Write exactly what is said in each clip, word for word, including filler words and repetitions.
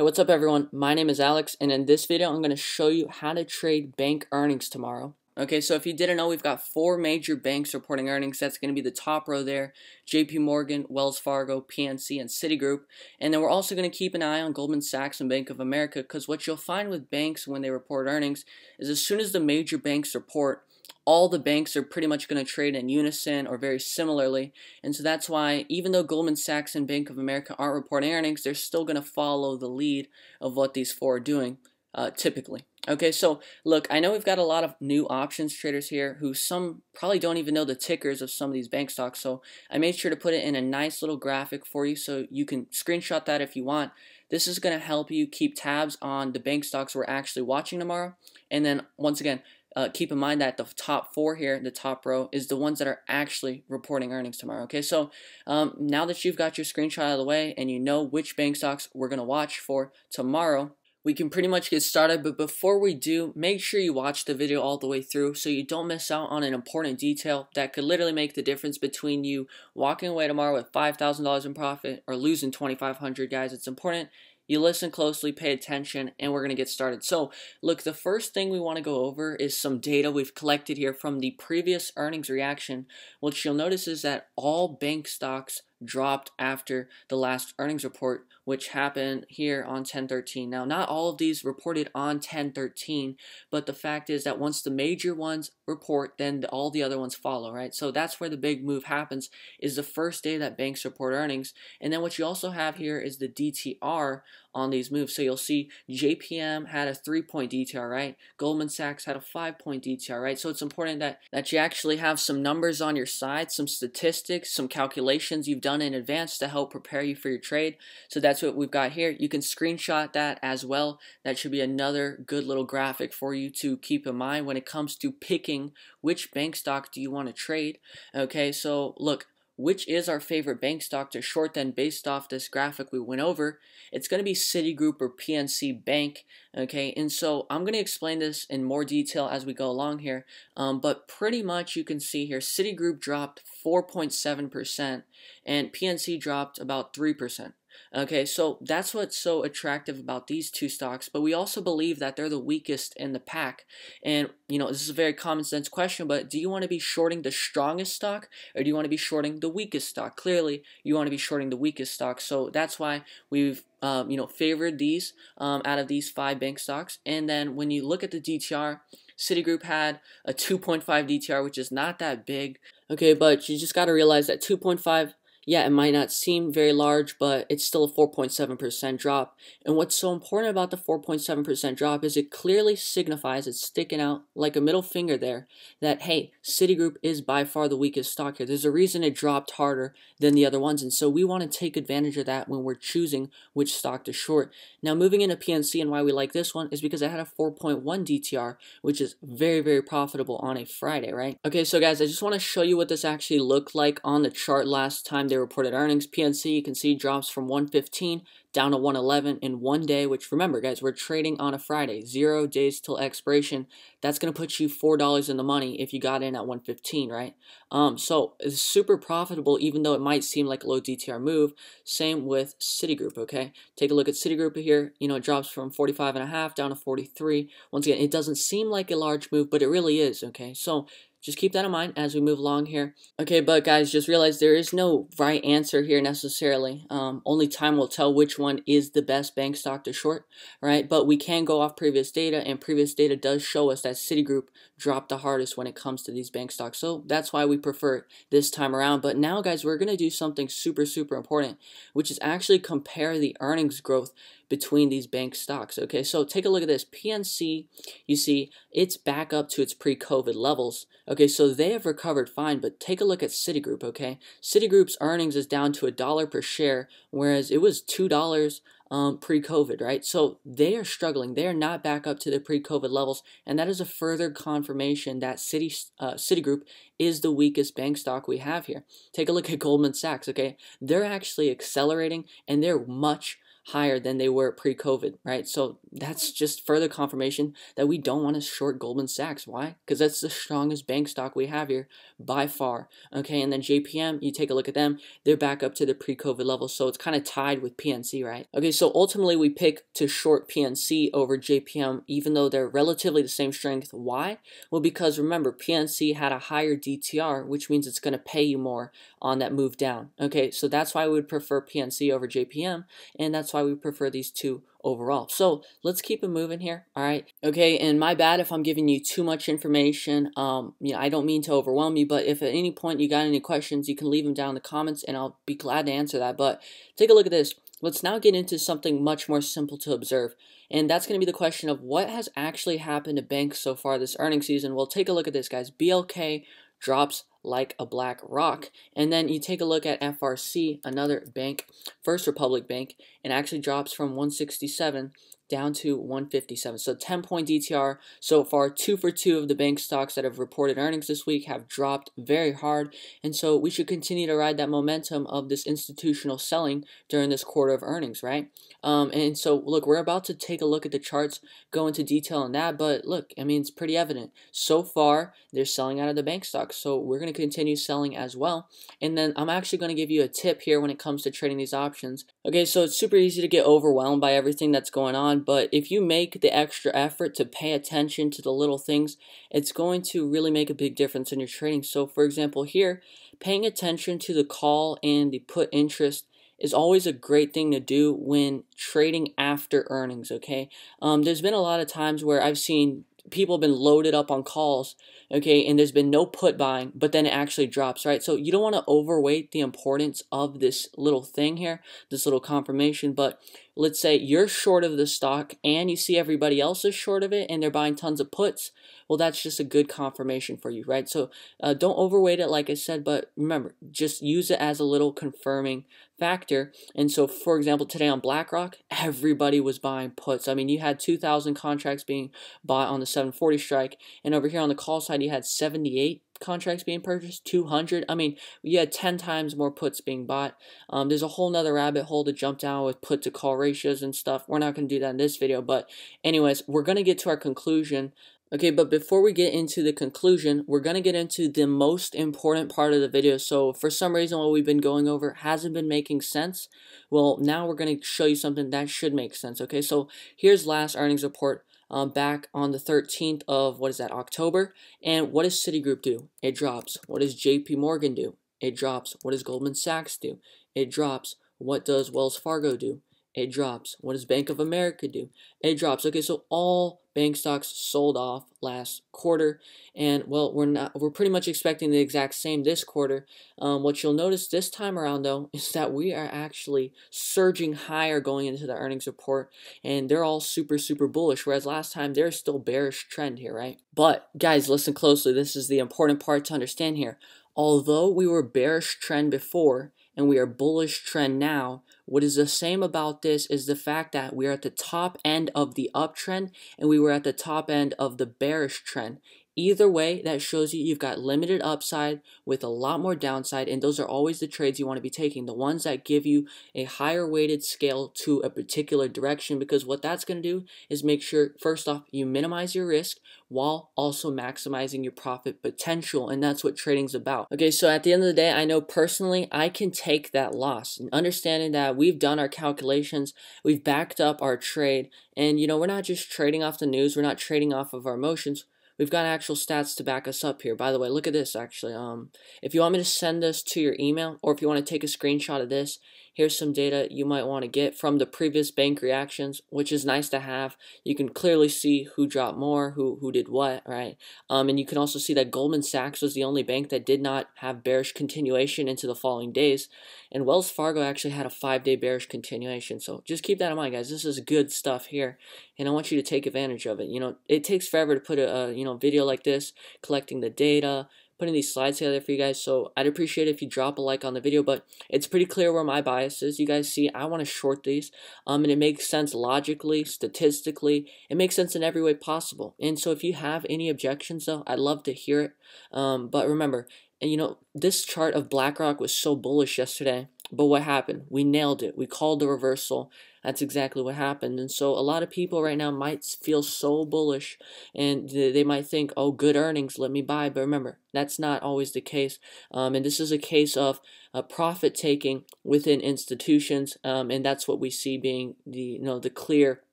Hey, what's up everyone? My name is Alex, and in this video I'm going to show you how to trade bank earnings tomorrow. Okay, so if you didn't know, we've got four major banks reporting earnings. That's going to be the top row there: J P Morgan, Wells Fargo, P N C, and Citigroup. And then we're also going to keep an eye on Goldman Sachs and Bank of America, because what you'll find with banks when they report earnings is as soon as the major banks report, all the banks are pretty much going to trade in unison or very similarly. And so that's why even though Goldman Sachs and Bank of America aren't reporting earnings, they're still going to follow the lead of what these four are doing uh, typically. Okay, so look, I know we've got a lot of new options traders here who some probably don't even know the tickers of some of these bank stocks. So I made sure to put it in a nice little graphic for you so you can screenshot that if you want. This is going to help you keep tabs on the bank stocks we're actually watching tomorrow. And then once again, Uh, keep in mind that the top four here, the top row, is the ones that are actually reporting earnings tomorrow. Okay, so um, now that you've got your screenshot out of the way and you know which bank stocks we're going to watch for tomorrow, we can pretty much get started. But before we do, make sure you watch the video all the way through so you don't miss out on an important detail that could literally make the difference between you walking away tomorrow with five thousand dollars in profit or losing twenty-five hundred dollars, guys. It's important you listen closely, pay attention, and we're going to get started. So, look, the first thing we want to go over is some data we've collected here from the previous earnings reaction. What you'll notice is that all bank stocks dropped after the last earnings report, which happened here on ten thirteen. Now, not all of these reported on ten thirteen, but the fact is that once the major ones report, then all the other ones follow, right? So that's where the big move happens, is the first day that banks report earnings. And then what you also have here is the D T R on these moves. So you'll see J P M had a three-point D T R, right? Goldman Sachs had a five-point D T R, right? So it's important that, that you actually have some numbers on your side, some statistics, some calculations you've done in advance to help prepare you for your trade. So that's what we've got here. You can screenshot that as well. That should be another good little graphic for you to keep in mind when it comes to picking which bank stock do you want to trade. Okay, so look, which is our favorite bank stock to short then based off this graphic we went over? It's going to be Citigroup or P N C Bank, okay? And so I'm going to explain this in more detail as we go along here, um, but pretty much you can see here Citigroup dropped four point seven percent and P N C dropped about three percent. Okay, so that's what's so attractive about these two stocks, but we also believe that they're the weakest in the pack. And, you know, this is a very common sense question, but do you want to be shorting the strongest stock or do you want to be shorting the weakest stock? Clearly, you want to be shorting the weakest stock, so that's why we've Um, you know, favored these um, out of these five bank stocks. And then when you look at the D T R, Citigroup had a two point five D T R, which is not that big. Okay, but you just got to realize that two point five, yeah, it might not seem very large, but it's still a four point seven percent drop. And what's so important about the four point seven percent drop is it clearly signifies, it's sticking out like a middle finger there, that, hey, Citigroup is by far the weakest stock here. There's a reason it dropped harder than the other ones, and so we want to take advantage of that when we're choosing which stock to short. Now, moving into P N C, and why we like this one is because it had a four point one D T R, which is very, very profitable on a Friday, right? Okay, so guys, I just want to show you what this actually looked like on the chart last time they reported earnings. P N C, you can see, drops from one fifteen down to one eleven in one day, which, remember guys, we're trading on a Friday, zero days till expiration. That's going to put you four dollars in the money if you got in at one fifteen, right? Um, so it's super profitable, even though it might seem like a low D T R move. Same with Citigroup, okay? Take a look at Citigroup here. You know, it drops from forty-five and a half down to forty-three. Once again, it doesn't seem like a large move, but it really is, okay? So just keep that in mind as we move along here. Okay, but guys, just realize there is no right answer here necessarily. Um, only time will tell which one is the best bank stock to short, right? But we can go off previous data, and previous data does show us that Citigroup dropped the hardest when it comes to these bank stocks. So that's why we prefer it this time around. But now, guys, we're going to do something super, super important, which is actually compare the earnings growth between these bank stocks. Okay, so take a look at this. P N C, you see, it's back up to its pre-COVID levels. Okay, so they have recovered fine, but take a look at Citigroup, okay? Citigroup's earnings is down to a dollar per share, whereas it was two dollars um, pre-COVID, right? So they are struggling. They are not back up to the pre-COVID levels, and that is a further confirmation that City, uh, Citigroup is the weakest bank stock we have here. Take a look at Goldman Sachs, okay? They're actually accelerating, and they're much higher than they were pre-COVID, right? So that's just further confirmation that we don't want to short Goldman Sachs. Why? Because that's the strongest bank stock we have here by far, okay? And then J P M, you take a look at them, they're back up to the pre-COVID level, so it's kind of tied with P N C, right? Okay, so ultimately we pick to short P N C over J P M, even though they're relatively the same strength. Why? Well, because remember, P N C had a higher D T R, which means it's going to pay you more on that move down, okay? So that's why we would prefer P N C over J P M, and that's why we prefer these two overall. So let's keep it moving here. All right. Okay. And my bad if I'm giving you too much information. Um, you know, I don't mean to overwhelm you, but if at any point you got any questions, you can leave them down in the comments and I'll be glad to answer that. But take a look at this. Let's now get into something much more simple to observe. And that's going to be the question of what has actually happened to banks so far this earnings season. Well, take a look at this, guys. B L K drops like a BlackRock. And then you take a look at F R C, another bank, First Republic Bank, and actually drops from one sixty-seven down to one fifty-seven. So ten point D T R so far. Two for two of the bank stocks that have reported earnings this week have dropped very hard. And so we should continue to ride that momentum of this institutional selling during this quarter of earnings, right? Um, and so look, we're about to take a look at the charts, go into detail on that. But look, I mean, it's pretty evident. So far, they're selling out of the bank stocks. So we're going to continue selling as well. And then I'm actually going to give you a tip here when it comes to trading these options. Okay, so it's super easy to get overwhelmed by everything that's going on. But if you make the extra effort to pay attention to the little things, it's going to really make a big difference in your trading. So for example here, paying attention to the call and the put interest is always a great thing to do when trading after earnings, okay? Um, there's been a lot of times where I've seen people have been loaded up on calls, okay, and there's been no put buying, but then it actually drops, right? So you don't want to overweight the importance of this little thing here, this little confirmation. But let's say you're short of the stock and you see everybody else is short of it and they're buying tons of puts. Well, that's just a good confirmation for you, right? So uh, don't overweight it, like I said, but remember, just use it as a little confirming factor. And so, for example, today on BlackRock, everybody was buying puts. I mean, you had two thousand contracts being bought on the seven forty strike, and over here on the call side, you had seventy-eight contracts being purchased, two hundred. I mean, you had ten times more puts being bought. Um, there's a whole nother rabbit hole to jump down with put to call ratios and stuff. We're not going to do that in this video, but anyways, we're going to get to our conclusion. Okay, but before we get into the conclusion, we're going to get into the most important part of the video. So for some reason, what we've been going over hasn't been making sense. Well, now we're going to show you something that should make sense. Okay, so here's last earnings report. Um, back on the thirteenth of, what is that, October. And what does Citigroup do? It drops. What does J P Morgan do? It drops. What does Goldman Sachs do? It drops. What does Wells Fargo do? It drops. What does Bank of America do? It drops. Okay, so all bank stocks sold off last quarter, and well, we're not we're pretty much expecting the exact same this quarter. Um, what you'll notice this time around though is that we are actually surging higher going into the earnings report, and they're all super super bullish, whereas last time there's still bearish trend here, right? But guys, listen closely, this is the important part to understand here. Although we were bearish trend before and we are bullish trend now, what is the same about this is the fact that we are at the top end of the uptrend and we were at the top end of the bearish trend. Either way, that shows you you've got limited upside with a lot more downside, and those are always the trades you want to be taking, the ones that give you a higher weighted scale to a particular direction, because what that's going to do is make sure, first off, you minimize your risk while also maximizing your profit potential, and that's what trading's about. Okay, so at the end of the day, I know personally I can take that loss, and understanding that we've done our calculations, we've backed up our trade, and you know, we're not just trading off the news, we're not trading off of our emotions. We've got actual stats to back us up here. By the way, look at this actually. Um, if you want me to send this to your email, or if you want to take a screenshot of this, here's some data you might want to get from the previous bank reactions, which is nice to have. You can clearly see who dropped more, who who did what, right? Um, and you can also see that Goldman Sachs was the only bank that did not have bearish continuation into the following days. And Wells Fargo actually had a five-day bearish continuation. So just keep that in mind, guys. This is good stuff here, and I want you to take advantage of it. You know, it takes forever to put a, a you know video like this, collecting the data, putting these slides together for you guys, so I'd appreciate it if you drop a like on the video. But it's pretty clear where my bias is. You guys see I want to short these, um, and it makes sense logically, statistically, it makes sense in every way possible. And so if you have any objections though, I'd love to hear it. Um, but remember, and you know, this chart of BlackRock was so bullish yesterday, but what happened? We nailed it. We called the reversal. that's exactly what happened. And so a lot of people right now might feel so bullish, and they might think, oh, good earnings, let me buy. But remember, that's not always the case. Um, and this is a case of uh, profit taking within institutions, um, and that's what we see being the you know the clear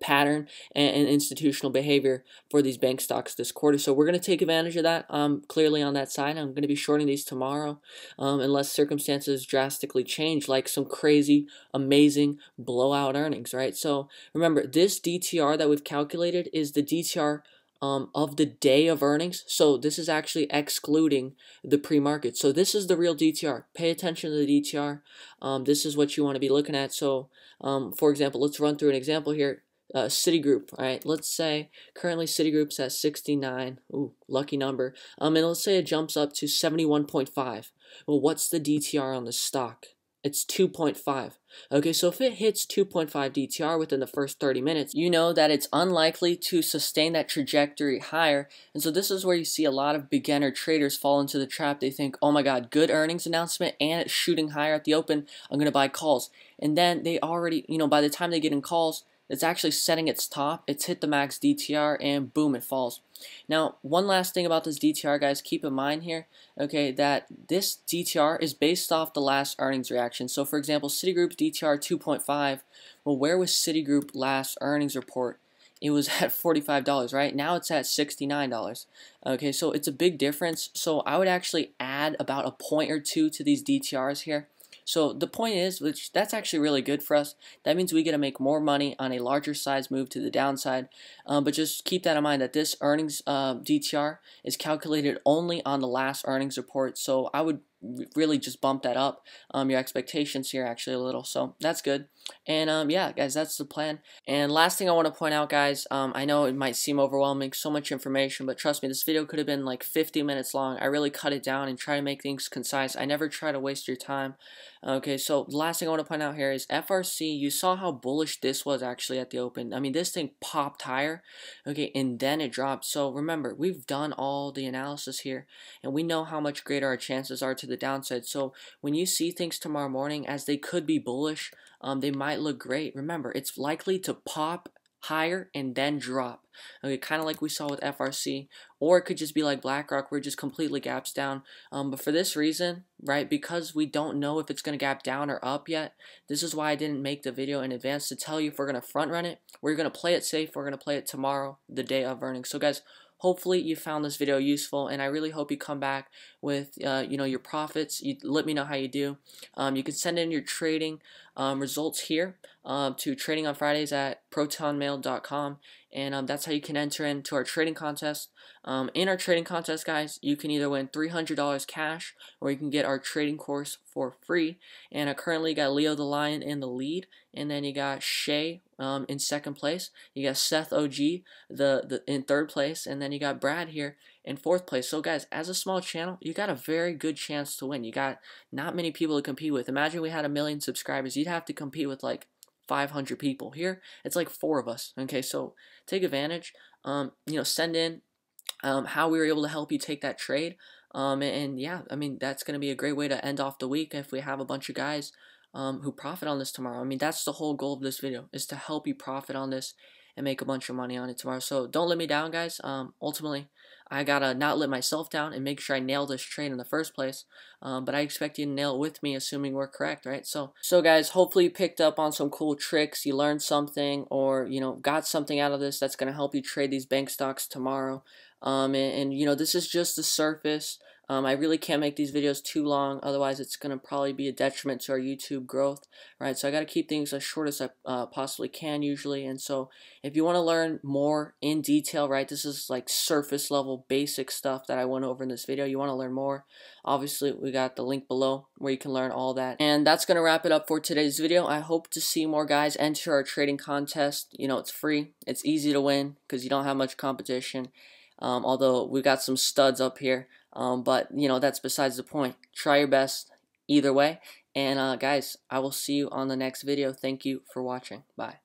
pattern and institutional behavior for these bank stocks this quarter. So we're going to take advantage of that. Um, clearly on that side, I'm going to be shorting these tomorrow, um, unless circumstances drastically change, like some crazy, amazing blowout earnings, right? So remember, this D T R that we've calculated is the D T R Um, of the day of earnings. So this is actually excluding the pre-market. So this is the real D T R. Pay attention to the D T R. Um, this is what you want to be looking at. So um, for example, let's run through an example here. Uh, Citigroup, all right? Let's say currently Citigroup's at sixty-nine. Ooh, lucky number. Um, and let's say it jumps up to seventy-one point five. Well, what's the D T R on the stock? It's two point five. Okay, so if it hits two point five D T R within the first thirty minutes, you know that it's unlikely to sustain that trajectory higher. And so this is where you see a lot of beginner traders fall into the trap. They think, oh my God, good earnings announcement and it's shooting higher at the open, I'm going to buy calls. And then they already, you know, by the time they get in calls, it's actually setting its top, it's hit the max D T R, and boom, it falls. Now, one last thing about this D T R, guys, keep in mind here, okay, that this D T R is based off the last earnings reaction. So, for example, Citigroup's D T R two point five, well, where was Citigroup last earnings report? It was at forty-five dollars, right? Now it's at sixty-nine dollars. Okay, so it's a big difference. So I would actually add about a point or two to these D T Rs here. So the point is, which that's actually really good for us. That means we get to make more money on a larger size move to the downside. Um, but just keep that in mind that this earnings uh, D T R is calculated only on the last earnings report. So I would really just bump that up, um, your expectations here actually a little. So that's good. And um, yeah, guys, that's the plan. And last thing I want to point out, guys, um, I know it might seem overwhelming, so much information, but trust me, this video could have been like fifty minutes long. I really cut it down and try to make things concise. I never try to waste your time. Okay, so the last thing I want to point out here is F R C. You saw how bullish this was actually at the open. I mean, this thing popped higher, okay, and then it dropped. So remember, we've done all the analysis here, and we know how much greater our chances are to the downside. So when you see things tomorrow morning, as they could be bullish, um, they might look great. Remember, it's likely to pop higher and then drop. Okay, kind of like we saw with F R C, or it could just be like BlackRock where it just completely gaps down. Um, but for this reason, right, because we don't know if it's going to gap down or up yet, this is why I didn't make the video in advance to tell you if we're going to front run it. We're going to play it safe. We're going to play it tomorrow, the day of earnings. So guys, hopefully you found this video useful, and I really hope you come back with uh, you know, your profits. You let me know how you do. Um, you can send in your trading um, results here um, to trading on Fridays at protonmail dot com, and um, that's how you can enter into our trading contest. Um, in our trading contest, guys, you can either win three hundred dollars cash, or you can get our trading course for free. And I currently got Leo the Lion in the lead, and then you got Shay um, in second place. You got Seth O G the, the in third place, and then you got Brad here in fourth place. So guys, as a small channel, you got a very good chance to win. You got not many people to compete with. Imagine we had a million subscribers, you'd have to compete with like five hundred people. Here, it's like four of us. Okay, so take advantage. Um, you know, send in um, how we were able to help you take that trade. Um, and, and yeah, I mean, that's going to be a great way to end off the week if we have a bunch of guys um, who profit on this tomorrow. I mean, that's the whole goal of this video, is to help you profit on this and make a bunch of money on it tomorrow. So don't let me down, guys. Um, ultimately, I gotta not let myself down and make sure I nail this trade in the first place. Um, but I expect you to nail it with me, assuming we're correct, right? So, so guys, hopefully you picked up on some cool tricks, you learned something, or you know, got something out of this that's gonna help you trade these bank stocks tomorrow. Um, and, and you know, this is just the surface. Um, I really can't make these videos too long, otherwise it's going to probably be a detriment to our YouTube growth, right? So I got to keep things as short as I uh, possibly can usually. And so if you want to learn more in detail, right, this is like surface level basic stuff that I went over in this video. You want to learn more, obviously we got the link below where you can learn all that. And that's going to wrap it up for today's video. I hope to see more guys enter our trading contest. You know, it's free, it's easy to win because you don't have much competition. Um, although we got some studs up here, um, but you know, that's besides the point. Try your best either way, and uh, guys, I will see you on the next video. Thank you for watching. Bye.